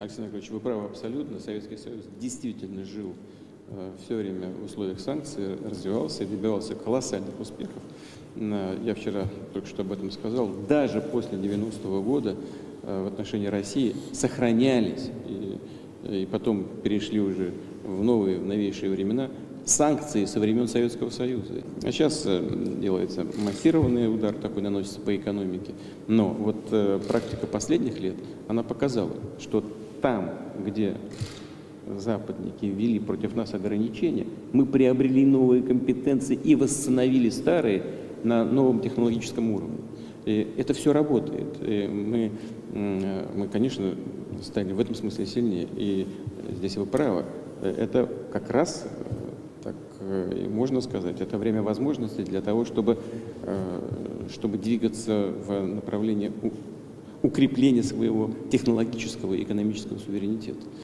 Александр Яковлевич, вы правы абсолютно. Советский Союз действительно жил все время в условиях санкций, развивался и добивался колоссальных успехов. Я вчера только что об этом сказал. Даже после 90-го года в отношении России сохранялись и потом перешли уже в новые, в новейшие времена санкции со времен Советского Союза. А сейчас делается массированный удар, такой наносится по экономике. Но вот практика последних лет, она показала, что там, где западники ввели против нас ограничения, мы приобрели новые компетенции и восстановили старые на новом технологическом уровне. И это все работает. И мы, конечно, стали в этом смысле сильнее. И здесь вы правы. Это как раз, так можно сказать, это время возможностей для того, чтобы двигаться в направлении укрепления своего технологического и экономического суверенитета.